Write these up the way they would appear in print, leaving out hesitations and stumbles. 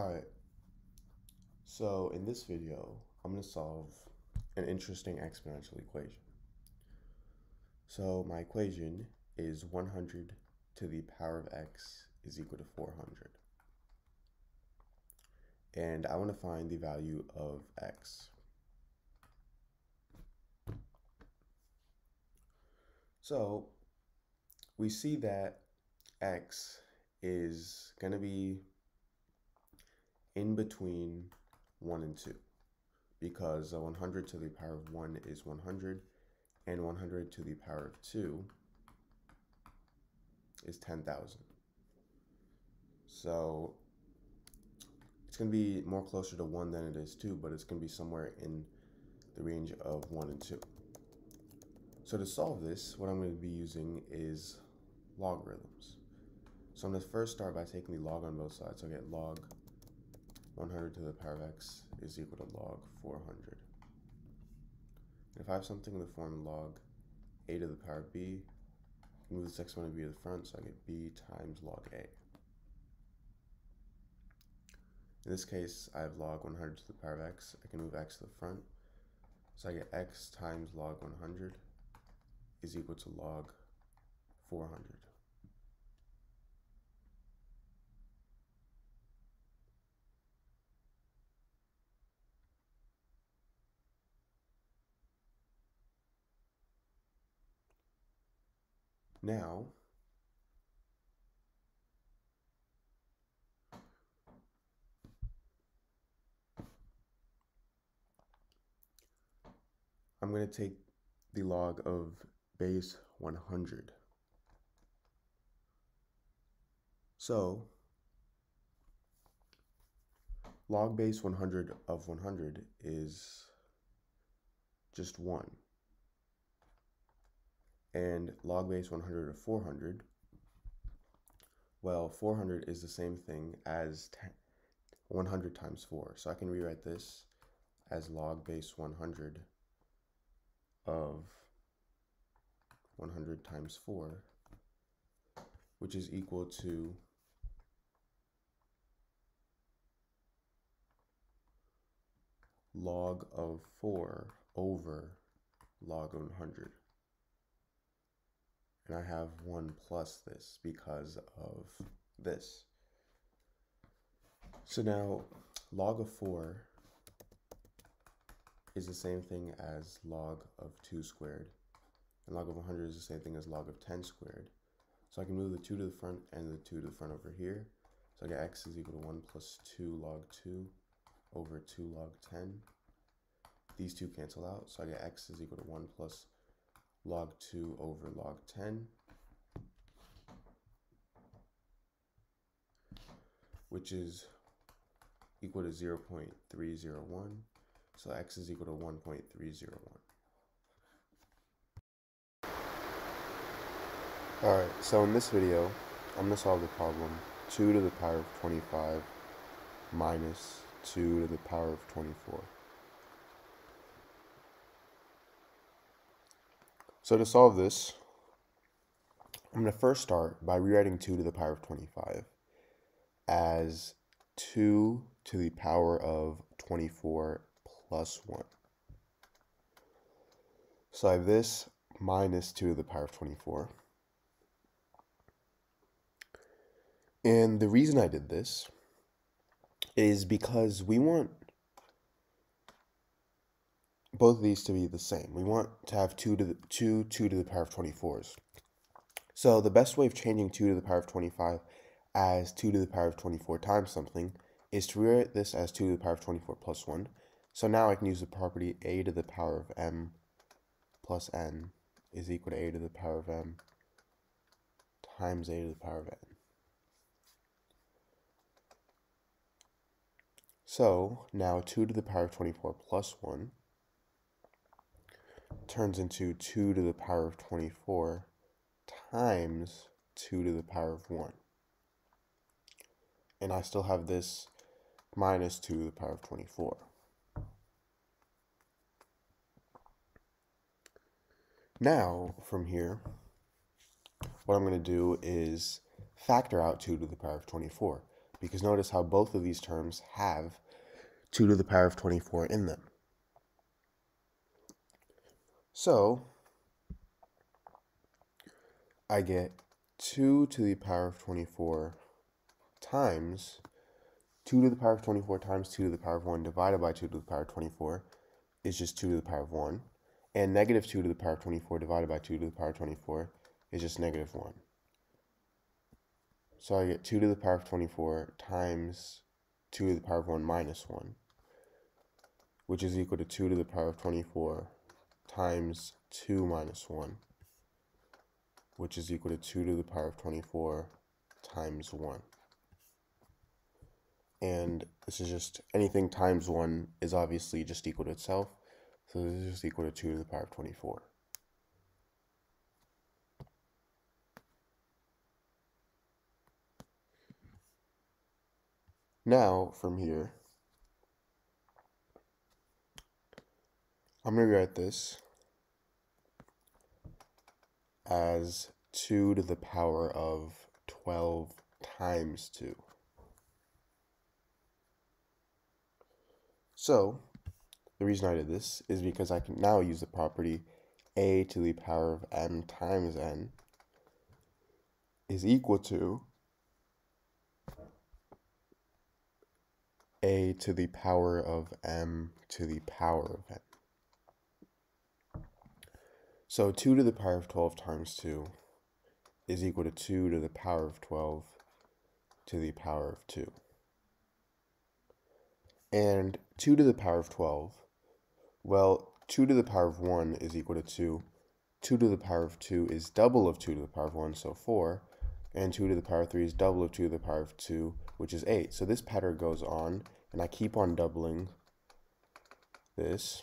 Alright, so in this video, I'm going to solve an interesting exponential equation. So my equation is 100 to the power of x is equal to 400. And I want to find the value of x. So we see that x is going to be in between 1 and 2, because 100 to the power of 1 is 100, and 100 to the power of 2 is 10,000. So it's going to be more closer to 1 than it is 2, but it's going to be somewhere in the range of 1 and 2. So to solve this, what I'm going to be using is logarithms. So I'm going to first start by taking the log on both sides. So I get log 100 to the power of x is equal to log 400. And if I have something in the form log a to the power of b, I can move this exponent of b to the front, so I get b times log a. In this case, I have log 100 to the power of x. I can move x to the front, so I get x times log 100 is equal to log 400. Now, I'm going to take the log of base 100. So, log base 100 of 100 is just 1. And log base 100 of 400, well, 400 is the same thing as 100 times 4. So I can rewrite this as log base 100 of 100 times 4, which is equal to log of 4 over log 100. And I have 1 plus this because of this. So now log of 4 is the same thing as log of 2 squared. And log of 100 is the same thing as log of 10 squared. So I can move the 2 to the front and the 2 to the front over here. So I get x is equal to 1 plus 2 log 2 over 2 log 10. These two cancel out. So I get x is equal to 1 plus log 2 over log 10, which is equal to 0.301, so x is equal to 1.301. Alright, so in this video, I'm going to solve the problem 2 to the power of 25 minus 2 to the power of 24. So to solve this, I'm going to first start by rewriting 2 to the power of 25 as 2 to the power of 24 plus 1. So I have this minus 2 to the power of 24. And the reason I did this is because we want both of these to be the same. We want to have 2 to the power of 24s. So the best way of changing 2 to the power of 25 as 2 to the power of 24 times something is to rewrite this as 2 to the power of 24 plus 1. So now I can use the property a to the power of m plus n is equal to a to the power of m times a to the power of n. So now 2 to the power of 24 plus 1 turns into 2 to the power of 24 times 2 to the power of 1. And I still have this minus 2 to the power of 24. Now, from here, what I'm going to do is factor out 2 to the power of 24. because notice how both of these terms have 2 to the power of 24 in them. So I get 2 to the power of 24 times 2 to the power of 24 times 2 to the power of 1 divided by 2 to the power of 24 is just 2 to the power of 1. And negative 2 to the power of 24 divided by 2 to the power of 24 is just negative 1. So I get 2 to the power of 24 times 2 to the power of 1 minus 1, which is equal to 2 to the power of 24 times 2 minus 1, which is equal to 2 to the power of 24 times 1. And this is just anything times 1 is obviously just equal to itself. So this is just equal to 2 to the power of 24. Now, from here, I'm going to rewrite this as 2 to the power of 12 times 2. So the reason I did this is because I can now use the property a to the power of m times n is equal to a to the power of m to the power of n. So 2 to the power of 12 times 2 is equal to 2 to the power of 12 to the power of 2. And 2 to the power of 12, well, 2 to the power of 1 is equal to 2. 2 to the power of 2 is double of 2 to the power of 1, so 4. And 2 to the power of 3 is double of 2 to the power of 2, which is 8. So this pattern goes on, and I keep on doubling this.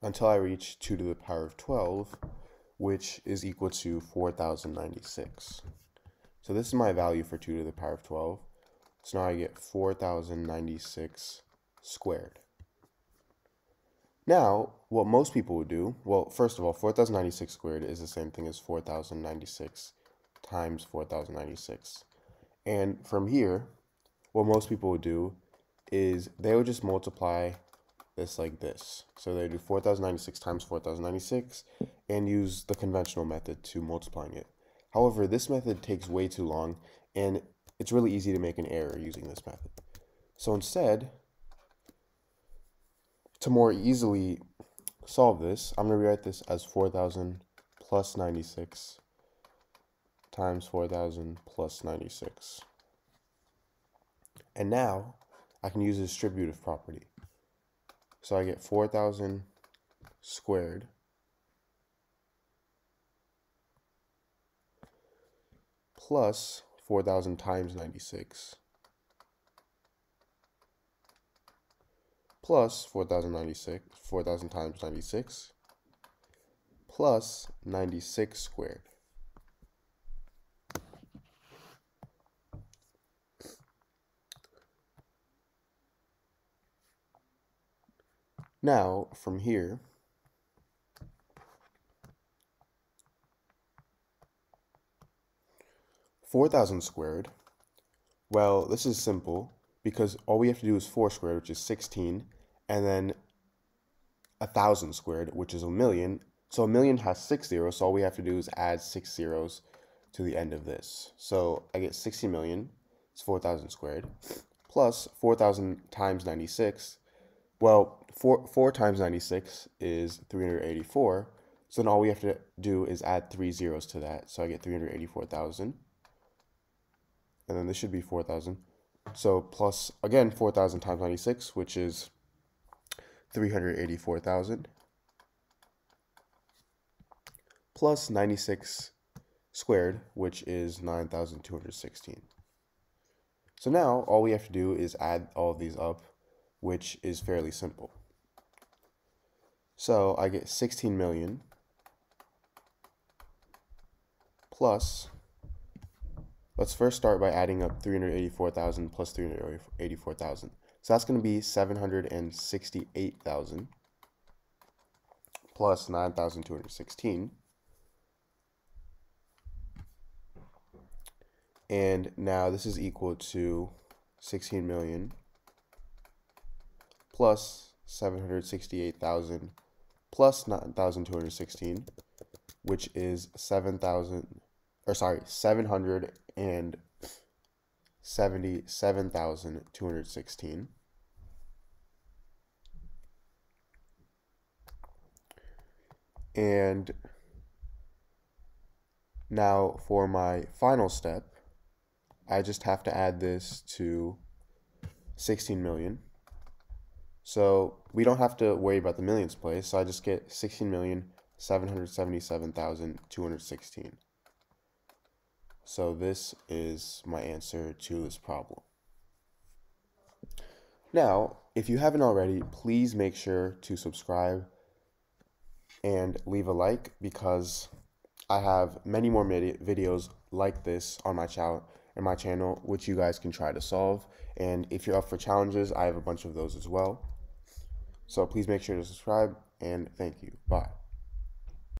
Until I reach 2 to the power of 12, which is equal to 4,096. So this is my value for 2 to the power of 12. So now I get 4,096 squared. Now, what most people would do, well, first of all, 4,096 squared is the same thing as 4,096 times 4,096. And from here, what most people would do is they would just multiply this like this. So they do 4,096 times 4,096 and use the conventional method to multiplying it. However, this method takes way too long and it's really easy to make an error using this method. So instead, to more easily solve this, I'm going to rewrite this as 4,000 plus 96 times 4,000 plus 96. And now I can use the distributive property. So I get 4,000 squared plus 4,000 times 96 plus 4,000 times 96 plus 96 squared. Now, from here, (4,000 squared), well, this is simple because all we have to do is 4 squared, which is 16, and then 1,000 squared, which is 1,000,000. So 1,000,000 has 6 zeros, so all we have to do is add 6 zeros to the end of this. So I get 60,000,000, it's 4,000 squared, plus 4,000 times 96. Well, 4 times 96 is 384, so then all we have to do is add 3 zeros to that. So I get 384,000, and then this should be 4,000. So plus, again, 4,000 times 96, which is 384,000, plus 96 squared, which is 9,216. So now all we have to do is add all of these up, which is fairly simple. So I get 16,000,000 plus Let's first start by adding up 384,000 plus 384,000. So that's going to be 768,000 plus 9,216. And now this is equal to 16 million plus 768,000 plus 9,216, which is 777,216. And now for my final step, I just have to add this to 16 million. So we don't have to worry about the millions place, so I just get 16,777,216. So this is my answer to this problem. Now, if you haven't already, please make sure to subscribe and leave a like, because I have many more videos like this on my channel, which you guys can try to solve. And if you're up for challenges, I have a bunch of those as well. So please make sure to subscribe, and thank you. Bye.